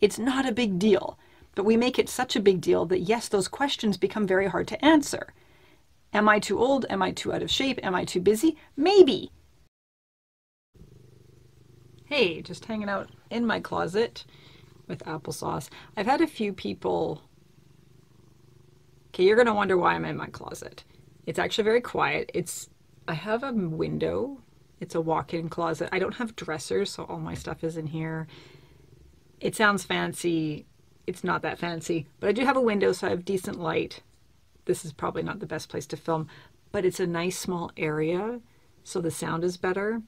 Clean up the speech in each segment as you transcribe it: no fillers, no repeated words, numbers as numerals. It's not a big deal, but we make it such a big deal that yes, those questions become very hard to answer. Am I too old? Am I too out of shape? Am I too busy? Maybe. Hey, just hanging out in my closet with applesauce. I've had a few people, okay, you're gonna wonder why I'm in my closet. It's actually very quiet. I have a window. It's a walk-in closet. I don't have dressers, so all my stuff is in here. It sounds fancy. It's not that fancy, but I do have a window, so I have decent light. This is probably not the best place to film, but it's a nice small area, so the sound is better.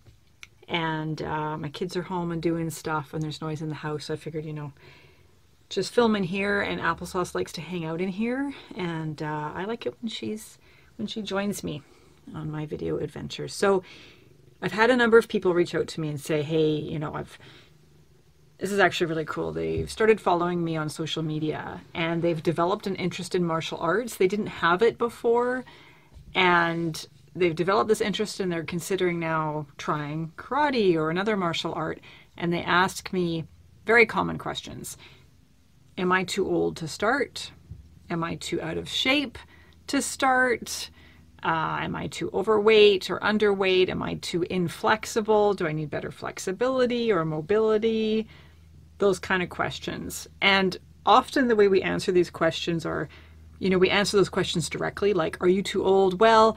And my kids are home and doing stuff, and there's noise in the house, so I figured, you know, just film in here. And applesauce likes to hang out in here, and I like it when she joins me on my video adventures. So I've had a number of people reach out to me and say, hey, you know, this is actually really cool. They've started following me on social media, and they've developed an interest in martial arts. They didn't have it before, and they've developed this interest, and they're considering now trying karate or another martial art. And they ask me very common questions. Am I too old to start? Am I too out of shape to start? Am I too overweight or underweight? Am I too inflexible? Do I need better flexibility or mobility? Those kind of questions. And often the way we answer these questions are, you know, we answer those questions directly, like, are you too old? Well,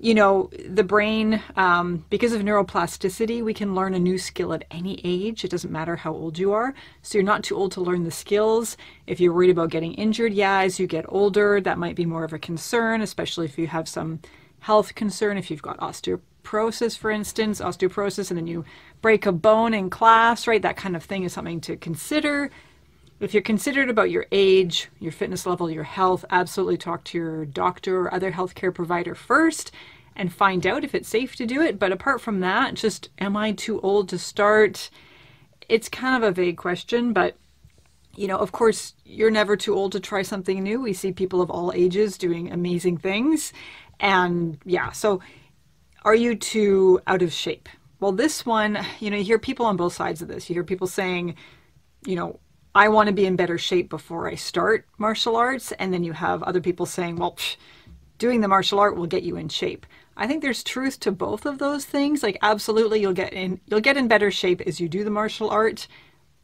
you know, the brain, because of neuroplasticity, we can learn a new skill at any age. It doesn't matter how old you are. So you're not too old to learn the skills. If you're worried about getting injured, yeah, as you get older, that might be more of a concern, especially if you have some health concern. If you've got osteoporosis, for instance, and then you break a bone in class, right? That kind of thing is something to consider. If you're considered about your age, your fitness level, your health, absolutely talk to your doctor or other healthcare provider first and find out if it's safe to do it. But apart from that, just, am I too old to start? It's kind of a vague question, but, you know, of course, you're never too old to try something new. We see people of all ages doing amazing things. And yeah, so are you too out of shape? Well, this one, you know, you hear people on both sides of this. You hear people saying, you know, I want to be in better shape before I start martial arts. And then you have other people saying, well, doing the martial art will get you in shape. I think there's truth to both of those things. Like, absolutely, you'll get in better shape as you do the martial art.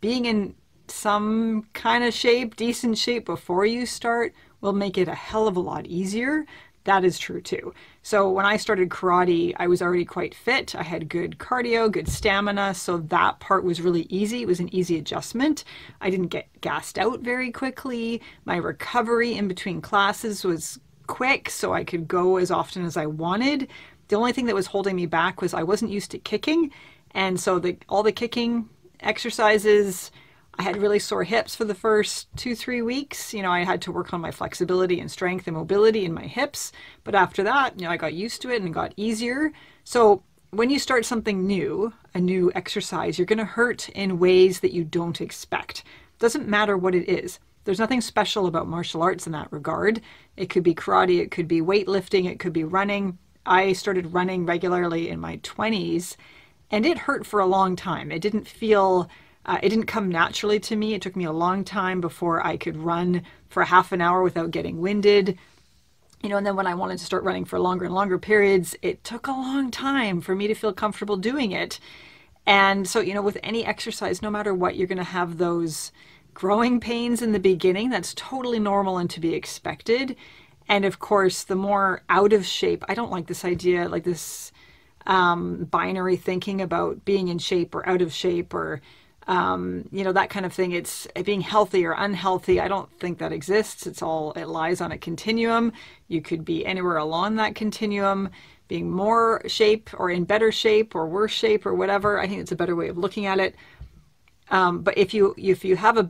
Being in some kind of shape, decent shape before you start will make it a hell of a lot easier. That is true too. So when I started karate, I was already quite fit. I had good cardio, good stamina, so that part was really easy. It was an easy adjustment. I didn't get gassed out very quickly. My recovery in between classes was quick, so I could go as often as I wanted. The only thing that was holding me back was I wasn't used to kicking, and so all the kicking exercises, I had really sore hips for the first 2-3 weeks. You know, I had to work on my flexibility and strength and mobility in my hips. But after that, you know, I got used to it and it got easier. So when you start something new, a new exercise, you're going to hurt in ways that you don't expect. Doesn't matter what it is. There's nothing special about martial arts in that regard. It could be karate, it could be weightlifting, it could be running. I started running regularly in my 20s, and it hurt for a long time. It didn't feel... it didn't come naturally to me. It took me a long time before I could run for half an hour without getting winded. You know, and then when I wanted to start running for longer and longer periods, it took a long time for me to feel comfortable doing it. And so, you know, with any exercise, no matter what, you're going to have those growing pains in the beginning. That's totally normal and to be expected. And of course, the more out of shape, I don't like this idea, like this binary thinking about being in shape or out of shape or... you know, that kind of thing. It's being healthy or unhealthy. I don't think that exists. It lies on a continuum. You could be anywhere along that continuum, being more shape or in better shape or worse shape or whatever. I think it's a better way of looking at it. But if you have a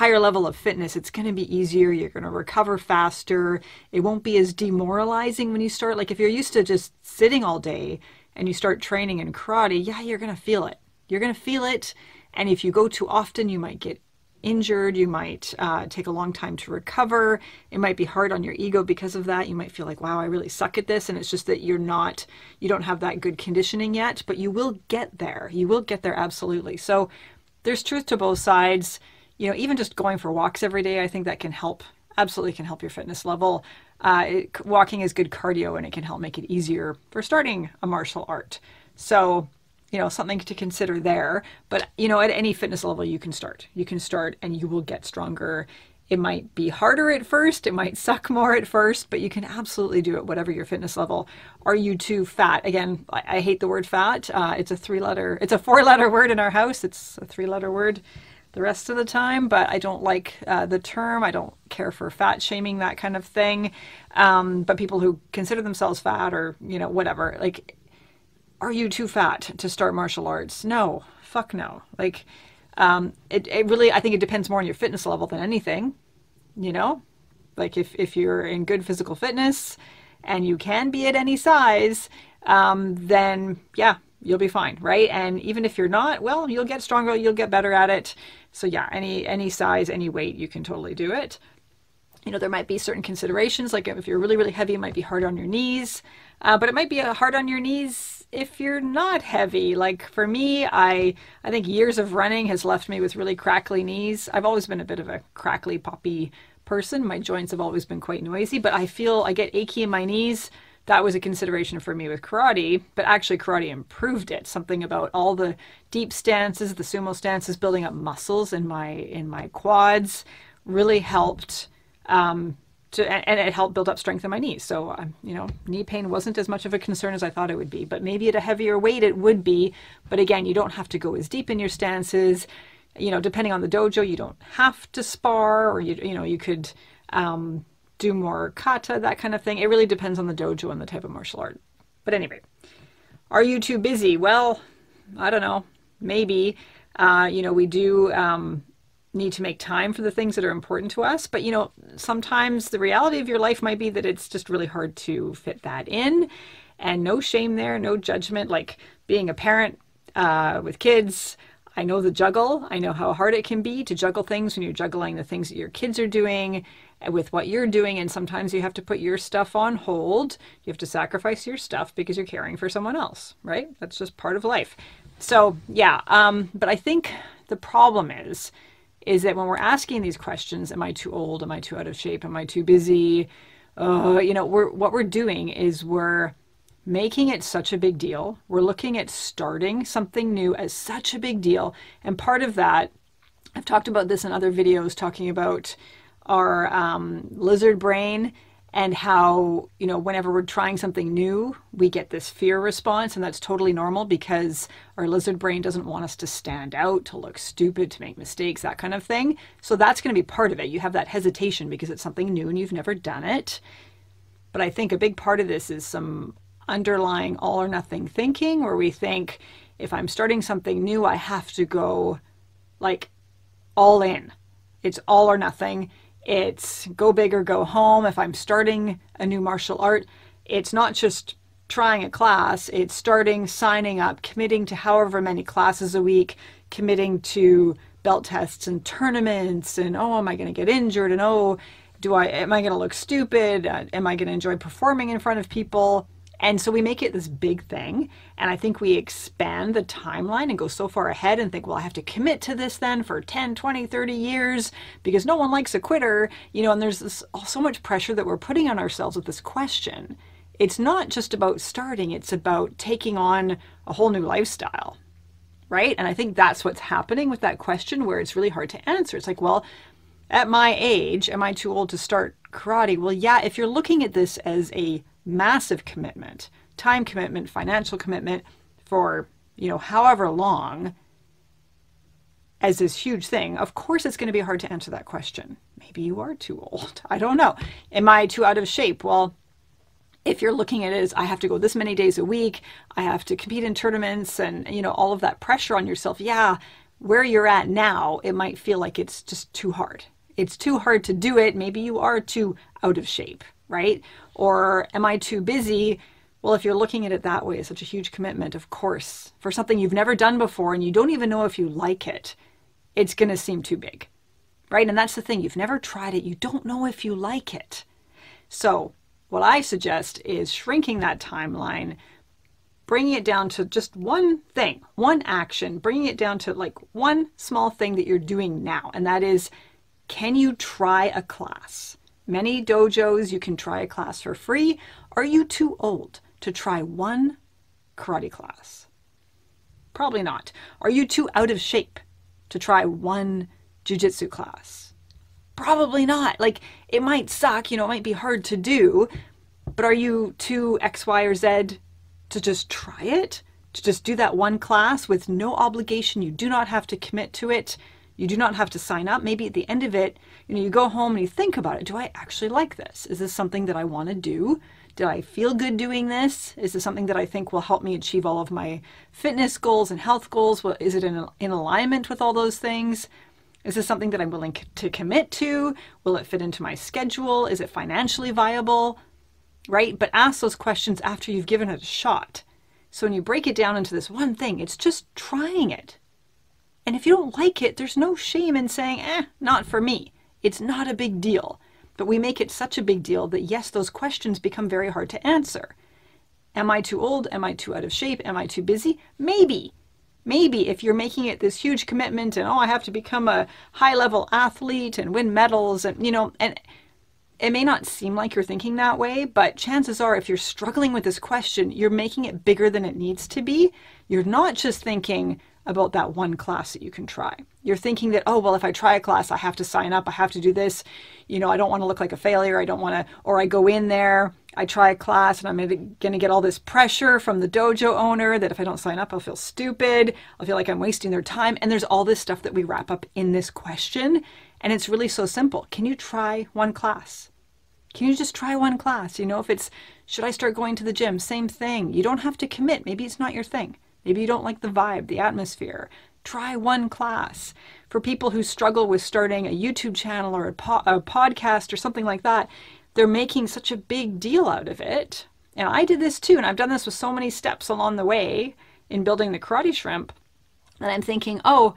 higher level of fitness, it's going to be easier. You're going to recover faster. It won't be as demoralizing when you start. Like if you're used to just sitting all day and you start training in karate, yeah, you're going to feel it. You're going to feel it. And if you go too often, you might get injured, you might take a long time to recover, it might be hard on your ego because of that. You might feel like, wow, I really suck at this. And it's just that you don't have that good conditioning yet, but you will get there. You will get there, absolutely. So there's truth to both sides. you know, even just going for walks every day, I think that can help, absolutely can help your fitness level. Walking is good cardio, and it can help make it easier for starting a martial art. So, you know, something to consider there. But, you know, at any fitness level, you can start. You can start and you will get stronger. It might be harder at first, it might suck more at first, but you can absolutely do it, whatever your fitness level. Are you too fat? Again, I hate the word fat. It's a four-letter word in our house. It's a three-letter word the rest of the time, but I don't like the term. I don't care for fat shaming, that kind of thing. But people who consider themselves fat or, you know, whatever, like, are you too fat to start martial arts? No, fuck no. Like, it really, I think it depends more on your fitness level than anything, you know, like if you're in good physical fitness and you can be at any size, then yeah, you'll be fine. Right. And even if you're not, well, you'll get stronger, you'll get better at it. So yeah, any size, any weight, you can totally do it. You know, there might be certain considerations, like if you're really, really heavy, it might be hard on your knees, but it might be hard on your knees if you're not heavy. Like for me, I think years of running has left me with really crackly knees. I've always been a bit of a crackly, poppy person. My joints have always been quite noisy, but I feel I get achy in my knees. That was a consideration for me with karate, but actually karate improved it. Something about all the deep stances, the sumo stances, building up muscles in my quads really helped. And it helped build up strength in my knees. So, you know, knee pain wasn't as much of a concern as I thought it would be, but maybe at a heavier weight it would be. But again, you don't have to go as deep in your stances, you know, depending on the dojo, you don't have to spar, or you know, you could, do more kata, that kind of thing. It really depends on the dojo and the type of martial art. But anyway, are you too busy? Well, I don't know, maybe, you know, we do, need to make time for the things that are important to us. But, you know, sometimes the reality of your life might be that it's just really hard to fit that in, and no shame there, no judgment. Like being a parent with kids, I know the juggle. I know how hard it can be to juggle things when you're juggling the things that your kids are doing with what you're doing. And sometimes you have to put your stuff on hold. You have to sacrifice your stuff because you're caring for someone else, right? That's just part of life. So yeah, but I think the problem is that when we're asking these questions, am I too old? Am I too out of shape? Am I too busy? You know, what we're doing is we're making it such a big deal. We're looking at starting something new as such a big deal. And part of that, I've talked about this in other videos, talking about our lizard brain and how, you know, whenever we're trying something new, we get this fear response, and that's totally normal because our lizard brain doesn't want us to stand out, to look stupid, to make mistakes, that kind of thing. So that's going to be part of it. You have that hesitation because it's something new and you've never done it. But I think a big part of this is some underlying all or nothing thinking, where we think, if I'm starting something new, I have to go like all in. It's all or nothing. It's go big or go home. If I'm starting a new martial art, it's not just trying a class, it's starting, signing up, committing to however many classes a week, committing to belt tests and tournaments, and oh, am I going to get injured? And oh, am I going to look stupid? Am I going to enjoy performing in front of people? And so we make it this big thing, and I think we expand the timeline and go so far ahead and think, well, I have to commit to this then for 10, 20, 30 years because no one likes a quitter, you know, and there's this, so much pressure that we're putting on ourselves with this question. It's not just about starting, it's about taking on a whole new lifestyle, right? And I think that's what's happening with that question, where it's really hard to answer. It's like, well, at my age, am I too old to start karate? Well, yeah, if you're looking at this as a massive commitment, time commitment, financial commitment for, you know, however long, as this huge thing, of course it's going to be hard to answer that question. Maybe you are too old. I don't know. Am I too out of shape? Well, if you're looking at it as I have to go this many days a week, I have to compete in tournaments, and, you know, all of that pressure on yourself, yeah, where you're at now, it might feel like it's just too hard. It's too hard to do it. Maybe you are too out of shape, right? Or am I too busy? Well, if you're looking at it that way, it's such a huge commitment, of course, for something you've never done before and you don't even know if you like it, it's going to seem too big, right? And that's the thing. You've never tried it. You don't know if you like it. So what I suggest is shrinking that timeline, bringing it down to just one thing, one action, bringing it down to like one small thing that you're doing now. And that is, can you try a class? Many dojos, you can try a class for free. Are you too old to try one karate class? Probably not. Are you too out of shape to try one jiu-jitsu class? Probably not. Like, it might suck, you know, it might be hard to do, but are you too X, Y, or Z to just try it? To just do that one class with no obligation? You do not have to commit to it. You do not have to sign up. Maybe at the end of it, you know, you go home and you think about it. Do I actually like this? Is this something that I want to do? Did I feel good doing this? Is this something that I think will help me achieve all of my fitness goals and health goals? Is it in alignment with all those things? Is this something that I'm willing to commit to? Will it fit into my schedule? Is it financially viable? Right? But ask those questions after you've given it a shot. So when you break it down into this one thing, it's just trying it. And if you don't like it, there's no shame in saying, not for me. It's not a big deal. But we make it such a big deal that yes, those questions become very hard to answer. Am I too old? Am I too out of shape? Am I too busy? Maybe. Maybe if you're making it this huge commitment and, oh, I have to become a high-level athlete and win medals and, you know, and it may not seem like you're thinking that way, but chances are if you're struggling with this question, you're making it bigger than it needs to be. You're not just thinking about that one class that you can try. You're thinking that, oh, well, if I try a class, I have to sign up. I have to do this. You know, I don't want to look like a failure. I don't want to, or I go in there, I try a class and I'm going to get all this pressure from the dojo owner that if I don't sign up, I'll feel stupid. I'll feel like I'm wasting their time. And there's all this stuff that we wrap up in this question. And it's really so simple. Can you try one class? Can you just try one class? You know, if it's, should I start going to the gym? Same thing. You don't have to commit. Maybe it's not your thing. Maybe you don't like the vibe, the atmosphere. Try one class. For people who struggle with starting a YouTube channel or a podcast or something like that, they're making such a big deal out of it. And I did this too, and I've done this with so many steps along the way in building the Karate Shrimp. And I'm thinking, oh,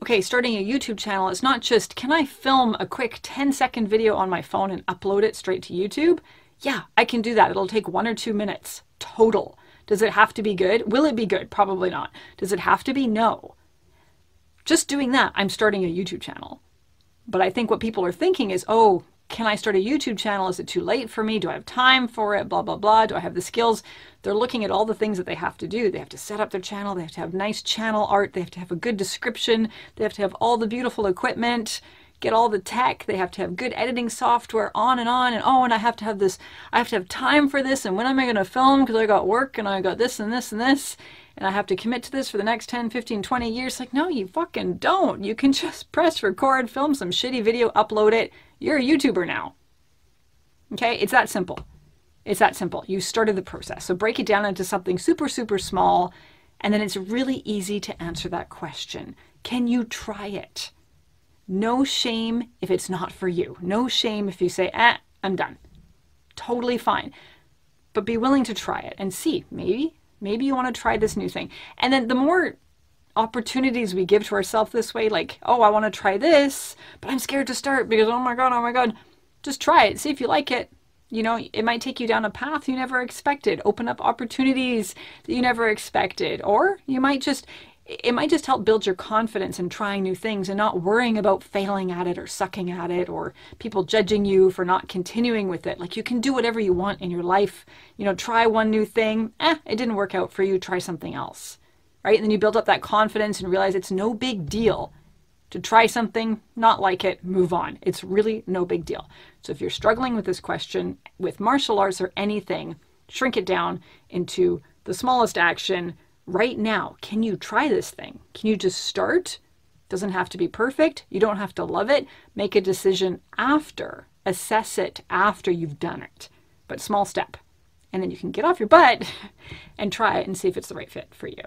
okay, starting a YouTube channel, it's not just, can I film a quick 10-second video on my phone and upload it straight to YouTube? Yeah, I can do that. It'll take 1 or 2 minutes total. Does it have to be good? Will it be good? Probably not. Does it have to be? No. Just doing that, I'm starting a YouTube channel. But I think what people are thinking is, oh, can I start a YouTube channel? Is it too late for me? Do I have time for it? Blah, blah, blah. Do I have the skills? They're looking at all the things that they have to do. They have to set up their channel. They have to have nice channel art. They have to have a good description. They have to have all the beautiful equipment, get all the tech. They have to have good editing software, on. And oh, and I have to have this, I have to have time for this. And when am I going to film? Because I got work and I got this and this and this. And I have to commit to this for the next 10, 15, 20 years. Like, no, you fucking don't. You can just press record, film some shitty video, upload it. You're a YouTuber now. Okay? It's that simple. It's that simple. You started the process. So break it down into something super, super small. And then it's really easy to answer that question. Can you try it? No shame if it's not for you. No shame if you say, I'm done. Totally fine. But be willing to try it and see. Maybe you want to try this new thing. And then the more opportunities we give to ourselves this way, like, oh, I want to try this, but I'm scared to start because, oh my God, just try it. See if you like it. You know, it might take you down a path you never expected, open up opportunities that you never expected, or you might just, it might just help build your confidence in trying new things and not worrying about failing at it or sucking at it or people judging you for not continuing with it. Like, you can do whatever you want in your life. You know, try one new thing. It didn't work out for you. Try something else, right? And then you build up that confidence and realize it's no big deal to try something, not like it, move on. It's really no big deal. So if you're struggling with this question, with martial arts or anything, shrink it down into the smallest action. Right now, can you try this thing? Can you just start? Doesn't have to be perfect. You don't have to love it. Make a decision after. Assess it after you've done it. But small step. And then you can get off your butt and try it and see if it's the right fit for you.